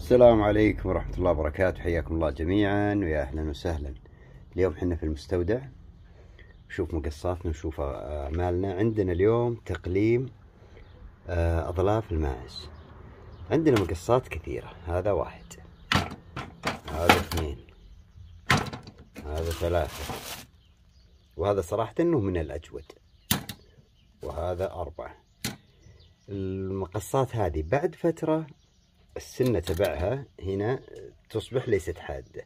السلام عليكم ورحمة الله وبركاته، حياكم الله جميعا ويا أهلا وسهلا. اليوم حنا في المستودع نشوف مقصاتنا نشوف أعمالنا. عندنا اليوم تقليم أظلاف الماعز. عندنا مقصات كثيرة، هذا واحد، هذا اثنين، هذا ثلاثة، وهذا صراحة إنه من الأجود، وهذا أربعة. المقصات هذه بعد فترة السنة تبعها هنا تصبح ليست حادة.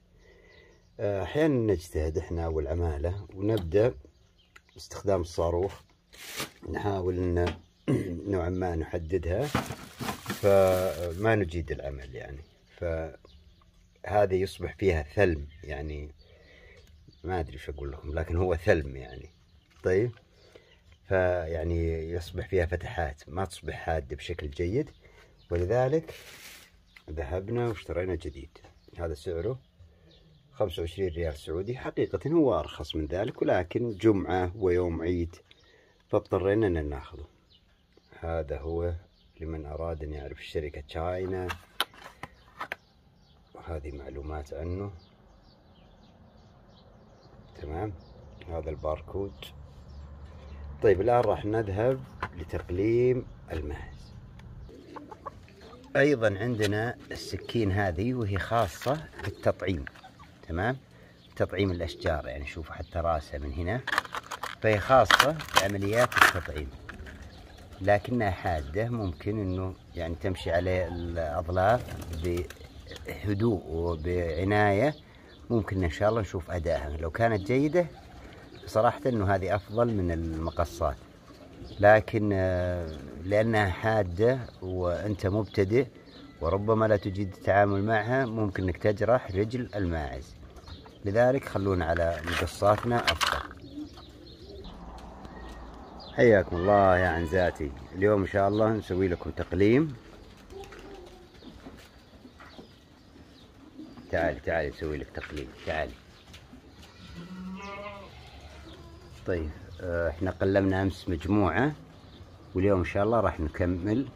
أحيانا نجتهد إحنا والعمالة ونبدأ باستخدام الصاروخ، نحاول إن نوعا ما نحددها فما نجيد العمل، يعني فهذا يصبح فيها ثلم، يعني ما أدري شو أقول لكم لكن هو ثلم يعني. طيب، فيعني يصبح فيها فتحات، ما تصبح حادة بشكل جيد، ولذلك ذهبنا واشترينا جديد. هذا سعره 25 ريال سعودي، حقيقة هو أرخص من ذلك ولكن جمعة ويوم عيد فاضطرينا أن ناخذه. هذا هو لمن أراد أن يعرف الشركة تشاينا، وهذه معلومات عنه. تمام، هذا الباركود. طيب الآن راح نذهب لتقليم الماعز. أيضا عندنا السكين هذه وهي خاصة بالتطعيم، تمام، تطعيم الأشجار، يعني شوفوا حتى راسها من هنا، فهي خاصة بعمليات التطعيم، لكنها حادة، ممكن إنه يعني تمشي عليه الأظلاف بهدوء وبعناية. ممكن إن شاء الله نشوف أدائها، لو كانت جيدة صراحة إنه هذه أفضل من المقصات، لكن لأنها حادة وأنت مبتدئ وربما لا تجيد التعامل معها، ممكن إنك تجرح رجل الماعز، لذلك خلونا على مقصاتنا أفضل. حياكم الله يا عنزاتي، اليوم إن شاء الله نسوي لكم تقليم. تعالي تعالي نسوي لك تقليم، تعالي. طيب احنا قلمنا امس مجموعة واليوم ان شاء الله راح نكمل.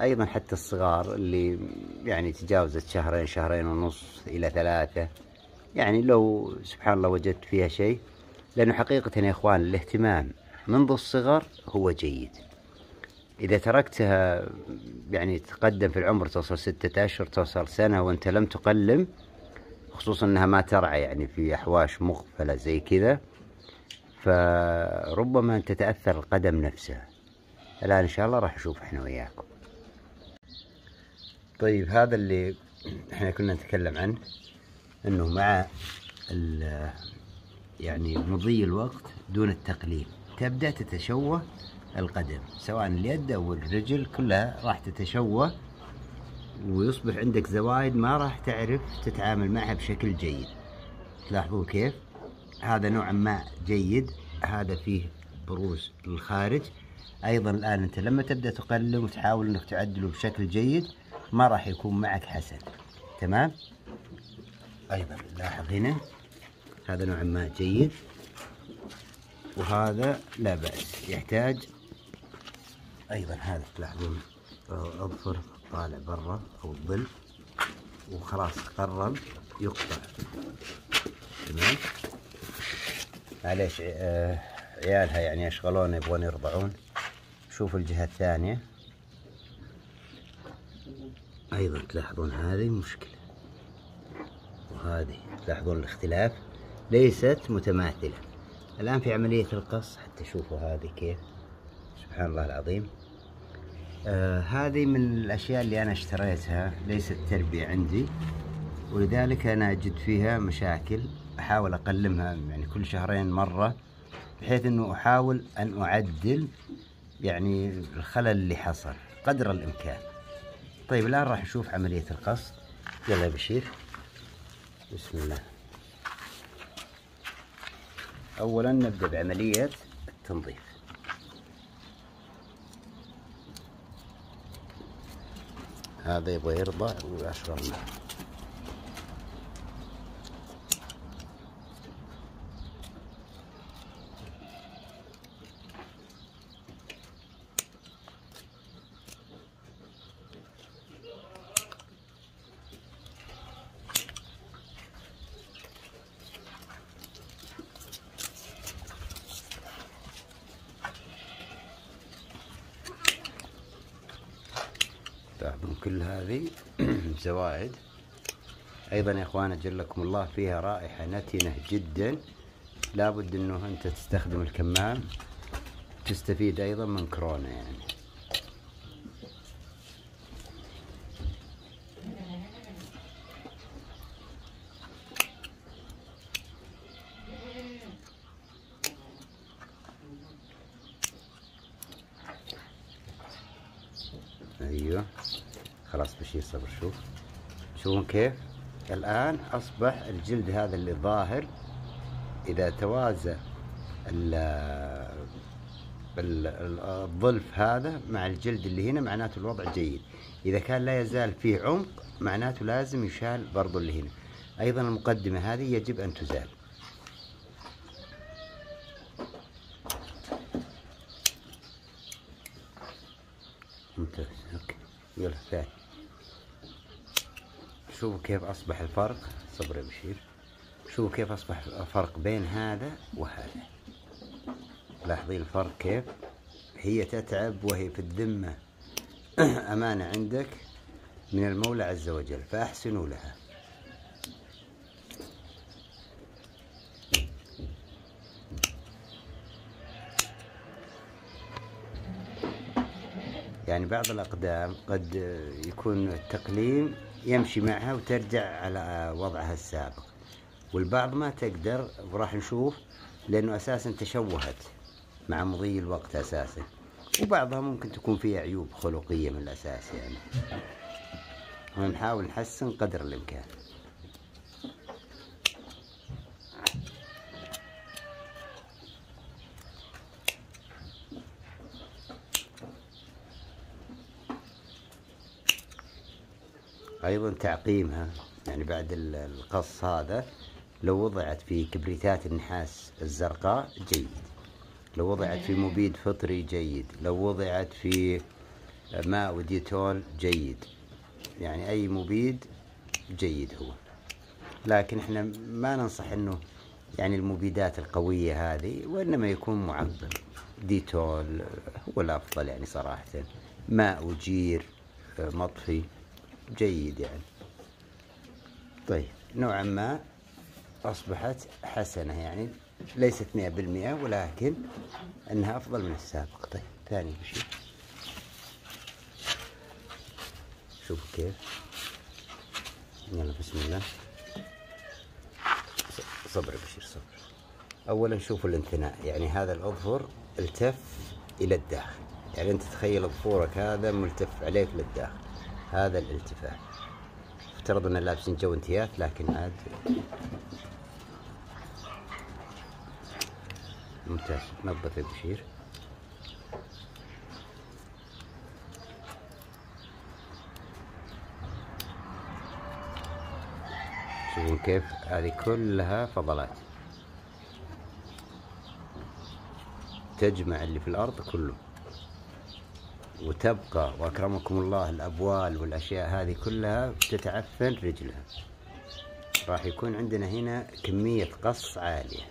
ايضا حتى الصغار اللي يعني تجاوزت شهرين، شهرين ونص الى ثلاثة، يعني لو سبحان الله وجدت فيها شيء، لانه حقيقة يا اخوان الاهتمام منذ الصغر هو جيد. اذا تركتها يعني تقدم في العمر، توصل 6 أشهر، توصل سنة وانت لم تقلم، خصوصا انها ما ترعى يعني في احواش مغفلة زي كذا، فربما أن تتأثر القدم نفسها. الآن إن شاء الله راح نشوف إحنا وياكم. طيب هذا اللي إحنا كنا نتكلم عنه، إنه مع يعني مضي الوقت دون التقليم تبدأ تتشوه القدم، سواء اليد أو الرجل كلها راح تتشوه، ويصبح عندك زوائد ما راح تعرف تتعامل معها بشكل جيد. تلاحظون كيف؟ هذا نوعا ما جيد، هذا فيه بروز للخارج. ايضا الان انت لما تبدا تقلم وتحاول انك تعدله بشكل جيد ما راح يكون معك حسن، تمام. ايضا لاحظ هنا، هذا نوعا ما جيد، وهذا لا بأس يحتاج. ايضا هذا تلاحظون اظفر طالع برا او الظل، وخلاص قرب يقطع، تمام. معليش عيالها يعني يشغلون، يبغون يرضعون. شوفوا الجهة الثانية أيضا تلاحظون هذه مشكلة، وهذه تلاحظون الاختلاف، ليست متماثلة. الآن في عملية القص حتى شوفوا هذه كيف، سبحان الله العظيم. هذه من الأشياء اللي أنا اشتريتها، ليست تربية عندي، ولذلك أنا أجد فيها مشاكل. أحاول أقلمها يعني كل شهرين مرة، بحيث أنه أحاول أن أعدل يعني الخلل اللي حصل قدر الإمكان. طيب الآن راح نشوف عملية القص، يلا يا بشير. بسم الله. أولا نبدأ بعملية التنظيف. هذا يبغى يرضع وأشغل معه. تعبون كل هذه زوائد. ايضا يا اخوان اجلكم الله فيها رائحة نتنة جدا، لابد انه انت تستخدم الكمام، تستفيد ايضا من كورونا يعني. ايوه خلاص بشير صبر، شوف شوفون كيف الان اصبح الجلد هذا اللي ظاهر. اذا توازى الظلف هذا مع الجلد اللي هنا معناته الوضع جيد، اذا كان لا يزال فيه عمق معناته لازم يشال برضو اللي هنا. ايضا المقدمة هذه يجب ان تزال. ممتاز اوكي يلا ثاني. شوفوا كيف اصبح الفرق، صبر يا بشير. شوفوا كيف اصبح الفرق بين هذا وهذا، لاحظين الفرق كيف هي تتعب وهي في الذمة امانة عندك من المولى عز وجل، فاحسنوا لها. يعني بعض الأقدام قد يكون التقليم يمشي معها وترجع على وضعها السابق، والبعض ما تقدر، وراح نشوف لأنه أساسا تشوهت مع مضي الوقت أساسا، وبعضها ممكن تكون فيها عيوب خلقية من الأساس يعني. ونحاول نحسن قدر الإمكان. ايضا تعقيمها يعني بعد القص هذا لو وضعت في كبريتات النحاس الزرقاء جيد، لو وضعت في مبيد فطري جيد، لو وضعت في ماء وديتول جيد، يعني اي مبيد جيد هو. لكن احنا ما ننصح انه يعني المبيدات القوية هذه، وانما يكون معقم ديتول هو الافضل يعني صراحة، ماء وجير مطفي جيد يعني. طيب نوعا ما أصبحت حسنة يعني، ليست 100% ولكن أنها أفضل من السابق. طيب ثاني شيء شوفوا كيف، يلا بسم الله. صبر بشير صبر. أولا شوفوا الانثناء، يعني هذا الأظفر التف إلى الداخل، يعني أنت تخيل أظفورك هذا ملتف عليك للداخل، هذا الالتفاف. افترض ان لابسين جو انتياث لكن عاد ممتاز. نظف بشير. شوفون كيف هذه كلها فضلات، تجمع اللي في الارض كله وتبقى، واكرمكم الله الابوال والاشياء هذه كلها بتتعفن رجلها. راح يكون عندنا هنا كمية قص عالية.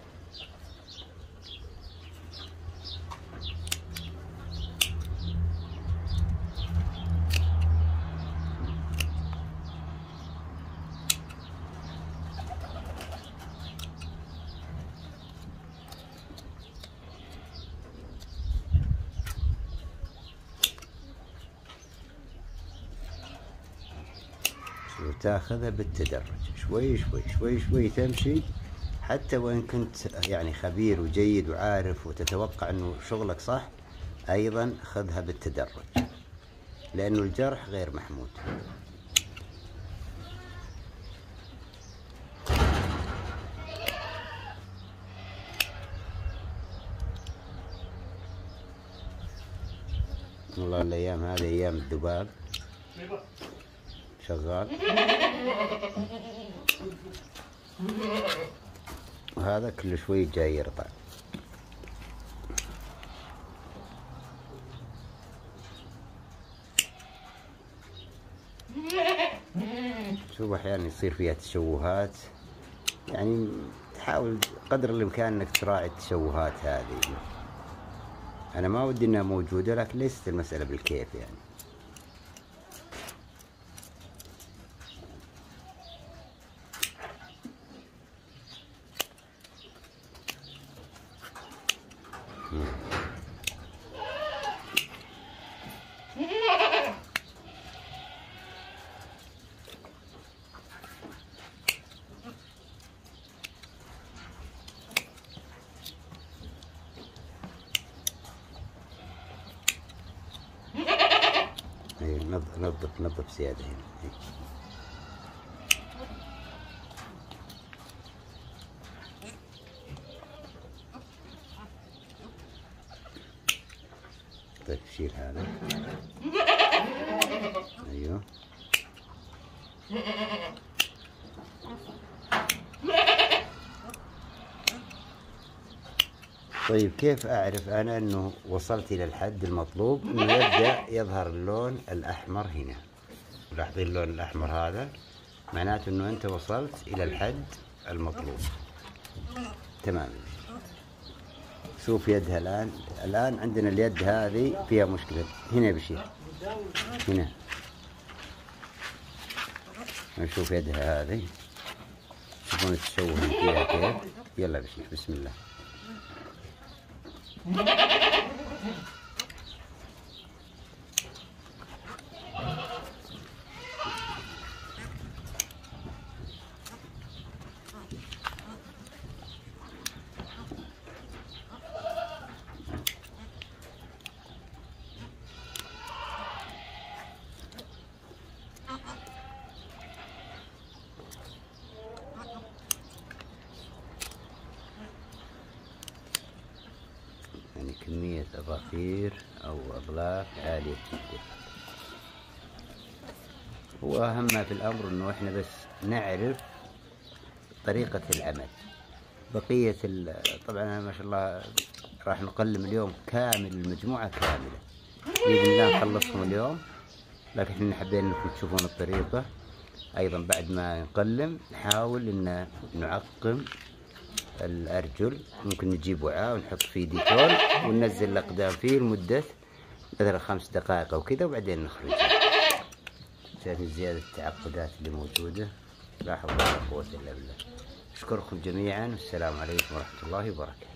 تاخذها بالتدرج شوي شوي شوي شوي تمشي، حتى وان كنت يعني خبير وجيد وعارف وتتوقع انه شغلك صح، ايضا خذها بالتدرج لانه الجرح غير محمود. والله الايام هذه ايام الذباب شغال، وهذا كل شوي جاي يرضع. شوف احيانا يصير فيها تشوهات، يعني تحاول قدر الامكان انك تراعي التشوهات هذه. انا ما ودي انها موجودة لكن ليست المسألة بالكيف يعني. نظف نظف زيادة هنا. طيب شيل هذا. ايوه طيب كيف أعرف أنا أنه وصلت إلى الحد المطلوب؟ أنه يبدأ يظهر اللون الأحمر هنا. لاحظين اللون الأحمر هذا؟ معناته أنه أنت وصلت إلى الحد المطلوب تماما. شوف يدها الآن. الآن عندنا اليد هذه فيها مشكلة هنا. بشيء هنا نشوف يدها هذه. شوفون التشوه فيها كيف. يلا بشيء بسم الله. كمية أظافير أو أظلاف عالية جدا. وأهم ما في الأمر إنه إحنا بس نعرف طريقة العمل. بقية طبعا أنا ما شاء الله راح نقلم اليوم كامل المجموعة كاملة بإذن الله، نخلصهم اليوم. لكن إحنا حابين إنكم تشوفون الطريقة. أيضا بعد ما نقلم نحاول إن نعقم الأرجل. ممكن نجيب وعاء ونحط فيه ديتول وننزل الأقدام فيه لمدة مثلا 5 دقائق أو كذا، وبعدين نخرج. شايفين زيادة التعقدات اللي موجودة؟ لا حول ولا قوة إلا بالله. أشكركم جميعا والسلام عليكم ورحمة الله وبركاته.